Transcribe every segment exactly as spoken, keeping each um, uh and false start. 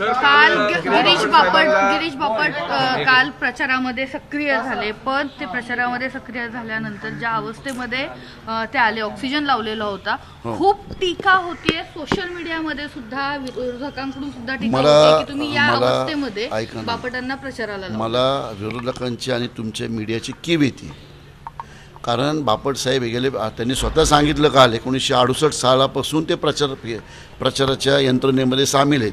काल गिरीश बापट गिरीश बापट काल प्रचारामध्ये सक्रिय झाले, पण ते प्रचारामध्ये सक्रिय झाल्यानंतर ज्या अवस्थेमध्ये ते आले, ऑक्सिजन लावलेला होता, खूप टीका होती सोशल मीडियामध्ये सुद्धा, विरोधकांकडून सुद्धा टीका होती की तुम्ही या अवस्थेमध्ये बापटांना प्रचाराला लावलं. मला विरोधकांची आणि तुमच्या मीडियाची की भीती? कारण बापट साहेब गेले, त्यांनी स्वतः सांगितलं काल एकोणीसशे अडुसष्ट सालापासून ते प्रचार प्रचाराच्या यंत्रणेमध्ये सामील आहेत.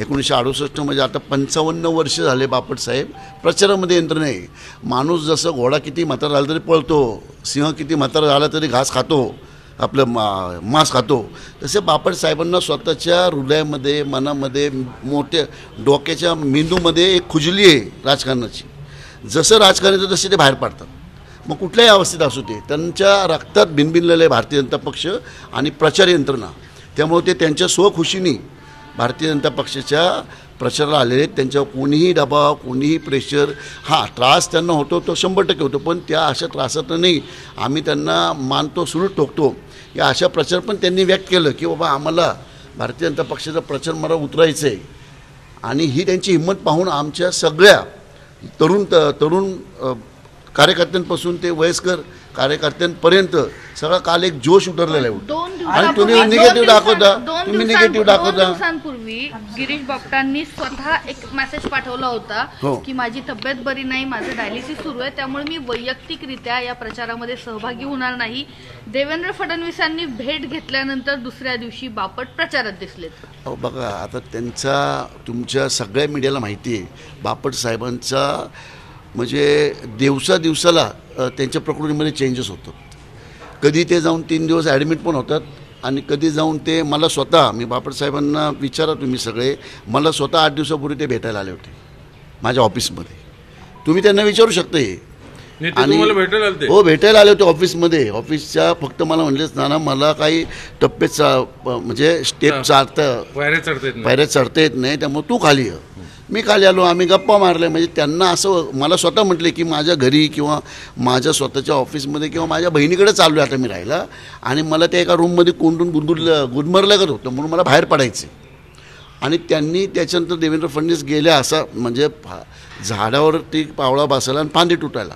एकोणीसशे अडुसष्ट म्हणजे आता पंचावन्न वर्ष झाले बापट साहेब प्रचारामध्ये यंत्रणा आहे. माणूस जसं घोडा किती म्हातारा झाला तरी पळतो, सिंह किती म्हातारा झाला तरी घास खातो, आपलं मा मांस खातो, तसे बापट साहेबांना स्वतःच्या हृदयामध्ये, मनामध्ये, मोठ्या डोक्याच्या मेंदूमध्ये एक खुजली आहे राजकारणाची. जसं राजकारण येतं तसे ते बाहेर पडतात, मग कुठल्याही अवस्थेत असू दे. त्यांच्या रक्तात भिनभिनलेले भारतीय जनता पक्ष आणि प्रचार यंत्रणा, त्यामुळे ते त्यांच्या स्वखुशीने भारतीय जनता पक्षाच्या प्रचाराला आलेले आहेत. त्यांच्यावर कोणीही दबाव, कोणीही प्रेशर, हा त्रास त्यांना होतो तो शंभर टक्के होतो, पण त्या अशा त्रासातनं नाही. आम्ही त्यांना मानतो, सुरू ठोकतो. या अशा प्रचार पण त्यांनी व्यक्त केलं की बाबा आम्हाला भारतीय जनता पक्षाचा प्रचार मला उतरायचं आहे, आणि ही त्यांची हिंमत पाहून आमच्या सगळ्या तरुण तरुण कार्यकर्त्यांपासून ते वयस्कर कार्यकर्त्यांपर्यंत सगळा काल एक जोश उतरलेला आहे. आणि तुम्ही निगेटिव्ह दाखवता तुम्ही निगेटिव्ह दाखवता दिवसांपूर्वी गिरीश बापटांनी स्वतः एक मेसेज पाठवला होता की माझी तब्येत बरी नाही, माझं डायलिसिस सुरू आहे, त्यामुळे मी वैयक्तिकरित्या या प्रचारामध्ये सहभागी होणार नाही. देवेंद्र फडणवीसांनी भेट घेतल्यानंतर दुसऱ्या दिवशी बापट प्रचारात दिसले. हो बघा, आता त्यांचा तुमच्या सगळ्या मीडियाला माहिती आहे बापट साहेबांचा म्हणजे दिवसा दिवसाला त्यांच्या प्रकृतीमध्ये चेंजेस होतात. कधी ते जाऊन तीन दिवस ॲडमिट पण होतात, आणि कधी जाऊन ते मला स्वतः, मी बापट साहेबांना विचारा तुम्ही सगळे, मला स्वतः आठ दिवसापूर्वी ते भेटायला आले होते माझ्या ऑफिसमध्ये. तुम्ही त्यांना विचारू शकता हे. आणि हो, भेटायला आले होते ऑफिसमध्ये. ऑफिसच्या फक्त मला म्हणलेच नाना मला काही टप्पेच म्हणजे स्टेप चालता पायऱ्या चढता येत नाही, त्यामुळे तू खाली ये. मी खाली आलो, आम्ही गप्पा मारल्या. म्हणजे त्यांना असं मला स्वतः म्हटले की माझ्या घरी किंवा माझ्या स्वतःच्या ऑफिसमध्ये किंवा माझ्या बहिणीकडे चाललो आहे आता मी राहायला, आणि मला त्या एका रूममध्ये कोंडून गुदगुडलं गुदमरल्यागत होतं, म्हणून मला बाहेर पडायचं. आणि त्यांनी त्याच्यानंतर देवेंद्र फडणवीस गेल्या असा म्हणजे झाडावर ती पावळा बसायला आणि फांदी तुटायला,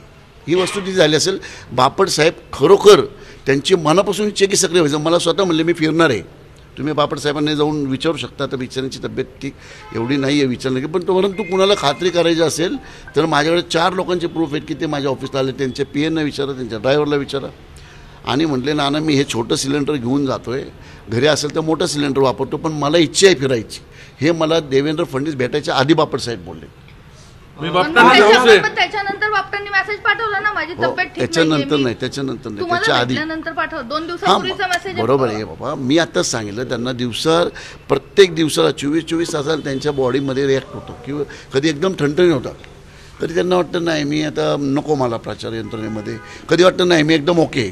ही वस्तू ती झाली असेल. बापट साहेब खरोखर त्यांची मनापासून चेकी सक्रिय व्हायचं. मला स्वतः म्हणले मी फिरणार आहे, तुम्ही बापट साहेबांनी जाऊन विचारू शकता. तर बिचारांची तब्येत ठीक एवढी नाही आहे विचारलं की, पण तो परंतु कुणाला खात्री करायची असेल तर माझ्याकडे चार लोकांचे प्रूफ आहेत की ते माझ्या ऑफिसला आले. त्यांच्या पी एनला विचारा, त्यांच्या ड्रायव्हरला विचारा. आणि म्हटले नाना मी हे छोटं सिलेंडर घेऊन जातो आहे, घरी असेल तर मोठं सिलेंडर वापरतो, पण मला इच्छा आहे फिरायची. हे मला देवेंद्र फडणवीस भेटायच्या आधी बापट साहेब बोलले. त्याच्यानंतर बापटांनी मेसेज पाठवला ना माझी तब्येत ठीक, त्याच्यानंतर नाही त्याच्यानंतर नाही त्याच्या आधी पाठव दोन दिवसापूर्वीचा मेसेज. बरोबर आहे बाबा, मी आताच सांगितलं त्यांना दिवसा प्रत्येक दिवसाला चोवीस चोवीस तासाला त्यांच्या बॉडीमध्ये रिॲक्ट होतो. किंवा कधी एकदम ठणठणी होतात, कधी त्यांना वाटतं नाही मी आता नको मला प्रचार यंत्रणेमध्ये, कधी वाटतं नाही मी एकदम ओके,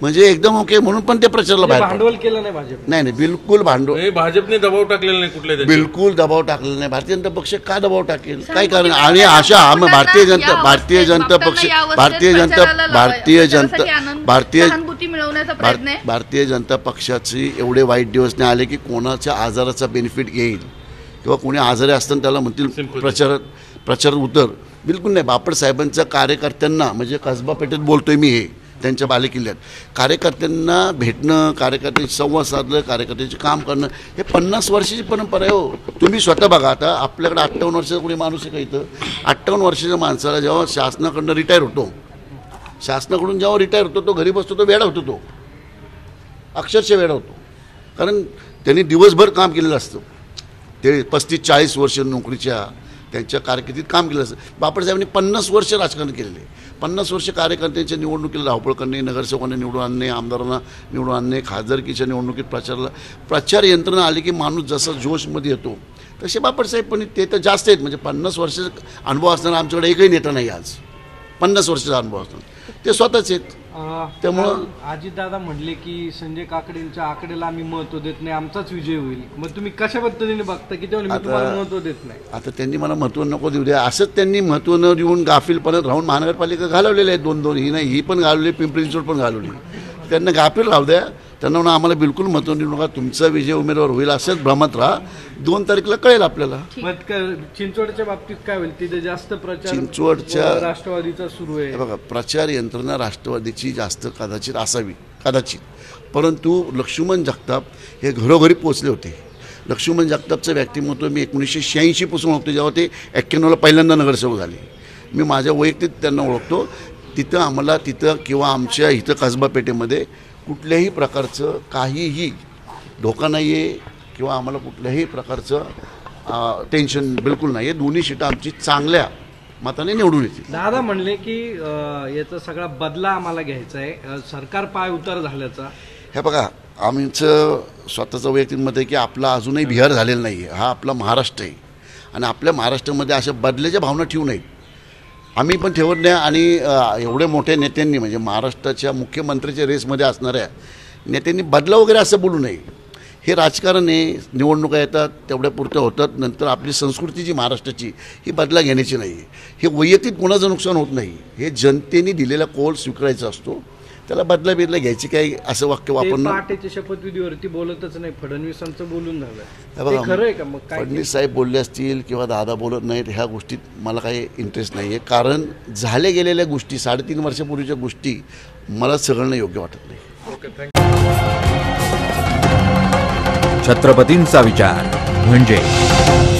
म्हणजे एकदम ओके म्हणून पण ते प्रचारला बाहेर. भांडवल केलं नाही भाजप, नाही नाही बिलकुल भांडवल, भाजपने दबाव टाकलेला नाही कुठले, बिलकुल दबाव टाकलेला नाही. भारतीय जनता पक्ष का दबाव टाकेल, काय कारण? आणि अशा भारतीय जनता भारतीय जनता पक्ष भारतीय जनता भारतीय जनता भारतीय भारतीय जनता पक्षाची एवढे वाईट दिवस नाही आले की कोणाच्या आजाराचा बेनिफिट येईल किंवा कोणी आजारी असताना त्याला म्हणतील प्रचार प्रचार उतर, बिलकुल नाही. बापट साहेबांच्या कार्यकर्त्यांना म्हणजे कसबा पेठेत बोलतोय मी, हे त्यांच्या बालेकिल्ल्यात कार्यकर्त्यांना भेटणं, कार्यकर्त्यांशी संवाद साधलं, कार्यकर्त्यांचे काम करणं, हे पन्नास वर्षाची परंपरा आहे. हो तुम्ही स्वतः बघा, आता आपल्याकडे अठ्ठावन्न वर्षाचा कोणी माणूस आहे का इथं? अठ्ठावन्न वर्षाच्या माणसाला जेव्हा शासनाकडनं रिटायर होतो, शासनाकडून जेव्हा रिटायर होतो तो घरी बसतो, तो वेडा होतो, तो अक्षरशः वेडा होतो. कारण त्यांनी दिवसभर काम केलेलं असतं, ते पस्तीस चाळीस वर्ष नोकरीच्या त्यांच्या कारकिर्दीत काम केलं असतं. बापट साहेबांनी पन्नास वर्ष राजकारण केलेले, पन्नास वर्ष कार्यकर्त्यांच्या निवडणुकीला धावपळ करणे, नगरसेवकांना निवडून आणणे, आमदारांना निवडून आणणे, खासदारकीच्या निवडणुकीत प्रचारला प्रचार यंत्रणा आली की माणूस जसा जोशमध्ये येतो तसे बापट साहेब पण ते तर जास्त आहेत. म्हणजे पन्नास वर्षाचा अनुभव असताना आमच्याकडे एकही नेता नाही आज, पन्नास वर्षाचा अनुभव असताना ते स्वतःच आहेत. त्यामुळं अजितदादा म्हटले की संजय काकडेंच्या आकडेला आम्ही महत्त्व देत नाही, आमचाच विजय होईल. मग तुम्ही कशा पद्धतीने बघता की ते महत्त्व देत नाही? आता त्यांनी मला महत्त्व नको देऊ द्या, असंच त्यांनी महत्त्व न देऊन गाफिलपणात राहून महानगरपालिका घालवलेल्या आहेत दोन दोन, ही नाही ही पण घालवली, पिंपरी चिंचवड पण घालवली. त्यांना गाफील राहू द्या, त्यांना म्हणा आम्हाला बिलकुल मत देऊ नका, तुमचा विजय उमेदवार होईल असेच भ्रमात राहा, दोन तारखेला कळेल आपल्याला. चिंचवडच्या बाबतीत काय होईल? तिथे जास्त प्रचार चिंचवडच्या राष्ट्रवादीचा सुरू आहे. बघा, प्रचार यंत्रणा राष्ट्रवादीची जास्त कदाचित असावी कदाचित, परंतु लक्ष्मण जगताप हे घरोघरी पोचले होते. लक्ष्मण जगतापचं व्यक्तिमत्व मी एकोणीसशे शहाऐंशीपासून ओळखतो, जेव्हा ते एक्क्याण्णवला पहिल्यांदा नगरसेवक झाले. मी माझ्या वैयक्तिक त्यांना ओळखतो. तिथं आम्हाला तिथं किंवा आमच्या इथं कसबा पेठेमध्ये कुठल्याही प्रकारचं काहीही धोका नाही आहे किंवा आम्हाला कुठल्याही प्रकारचं टेन्शन बिलकुल नाही आहे. दोन्ही सीटा आमची चांगल्या मताने निवडून येतील. दादा म्हणले की याचा सगळा बदला आम्हाला घ्यायचा आहे, सरकार पाय उतार झाल्याचा. हे बघा, आमचं स्वतःचं वैयक्तिक मत आहे की आपला अजूनही बिहार झालेला नाही आहे, हा आपला महाराष्ट्र आहे. आणि आपल्या महाराष्ट्रामध्ये अशा बदल्याच्या भावना ठेवू नयेत. आम्ही पण ठेवत नाही. आणि एवढे मोठे नेत्यांनी म्हणजे महाराष्ट्राच्या मुख्यमंत्र्याच्या रेसमध्ये असणाऱ्या नेत्यांनी बदला वगैरे असं बोलू नये. हे राजकारण आहे, निवडणुका येतात तेवढ्या पुरत्या होतात. नंतर आपली संस्कृती जी महाराष्ट्राची ही बदला घेण्याची नाही. हे वैयक्तिक कोणाचं नुकसान होत नाही, हे जनतेने दिलेला कौल स्वीकारायचा असतो. त्याला बदला बिदला घ्यायची काही असं वाक्य वापरणं. पाटेच्या शपथविधीवरती बोलतच नाही, फडणवीसांचं बोलून झालं. खरं आहे का? मग फडणवीस साहेब बोलले असतील किंवा दादा बोलत नाहीत ह्या गोष्टीत मला काही इंटरेस्ट नाही आहे, कारण झाले गेलेल्या गोष्टी, साडेतीन वर्षापूर्वीच्या गोष्टी मला सगळ्यांना योग्य वाटत नाही. Okay, thank you. छत्रपतींचा विचार म्हणजे